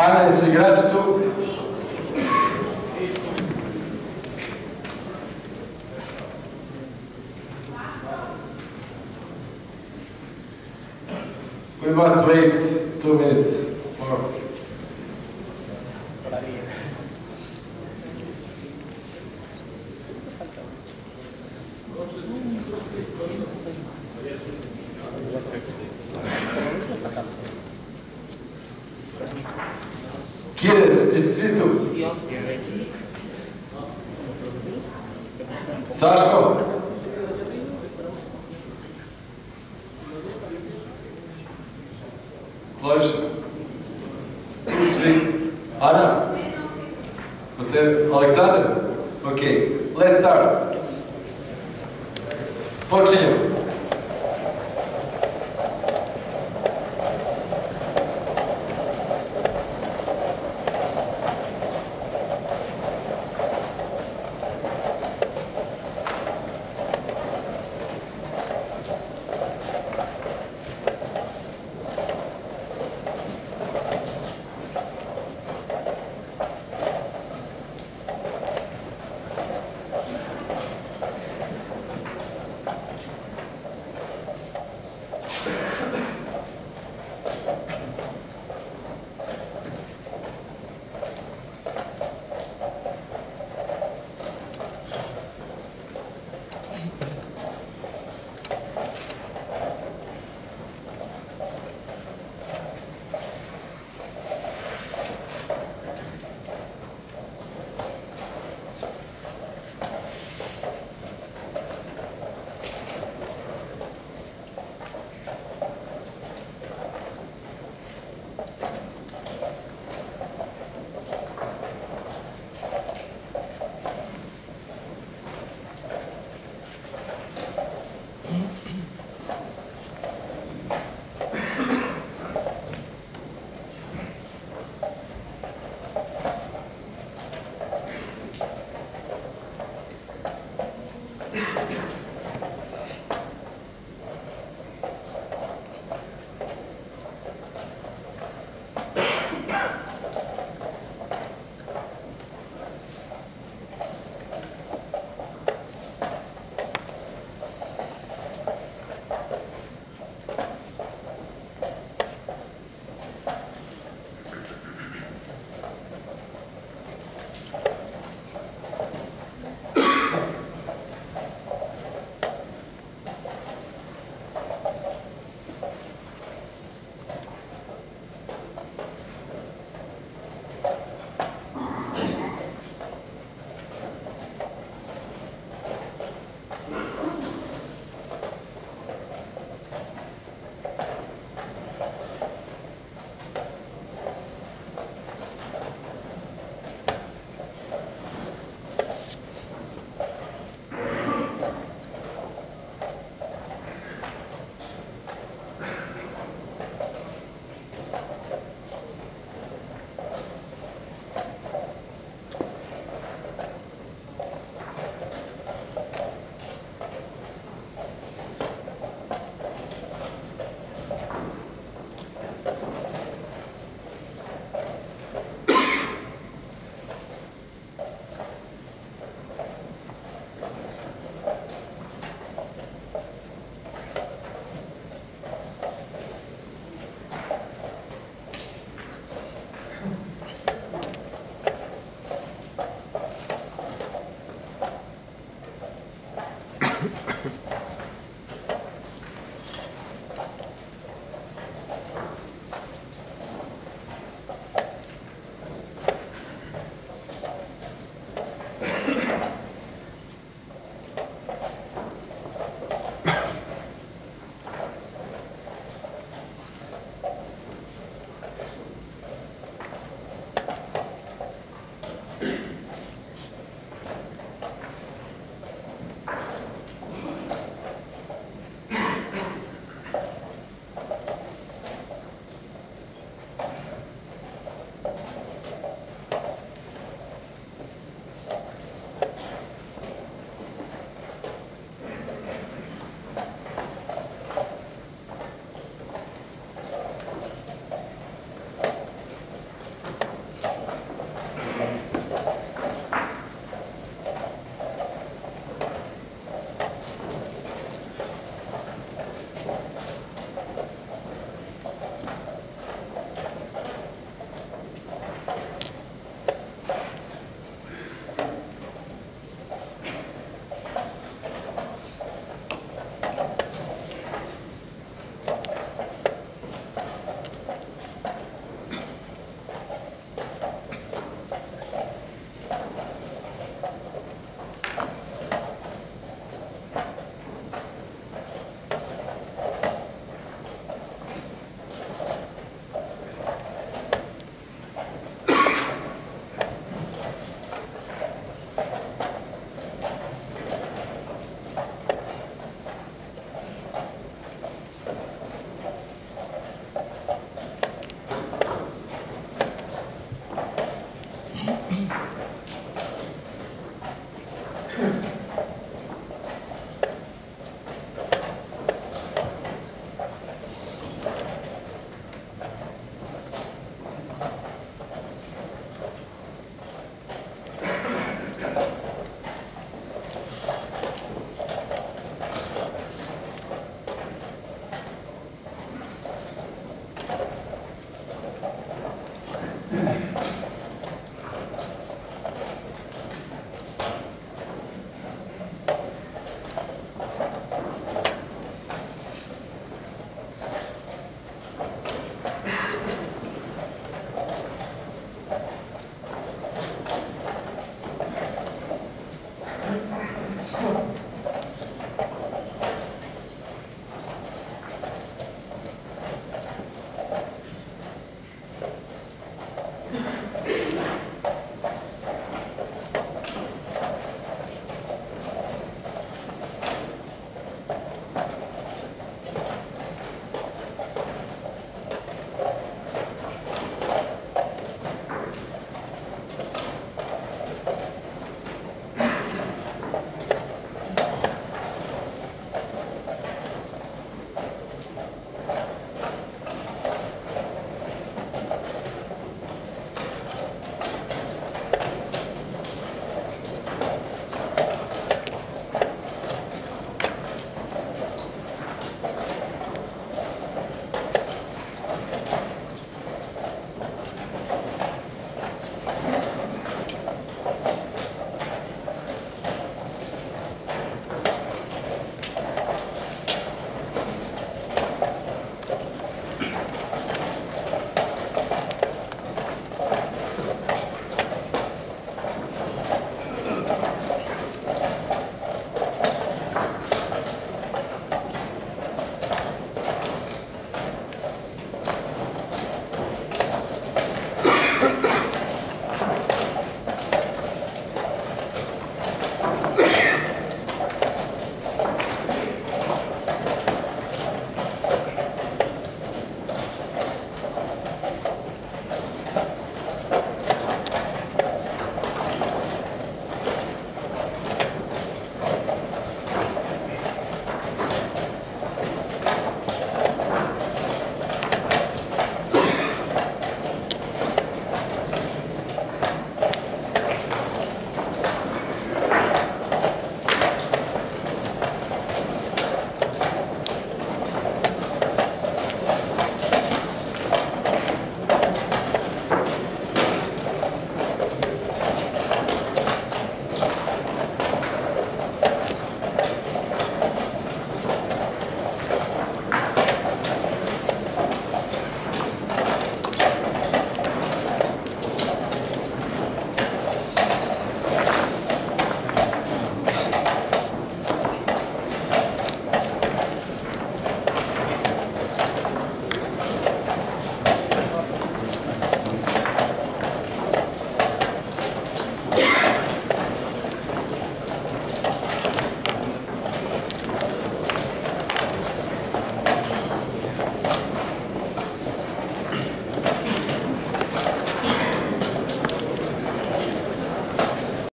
Pane, su igrači tu? We must wait 2 minutes more. Kjere su ti svi tu? Saško? Slaviša? Tu tri? Ana? Aleksandar? Ok, let's start. Počinjemo.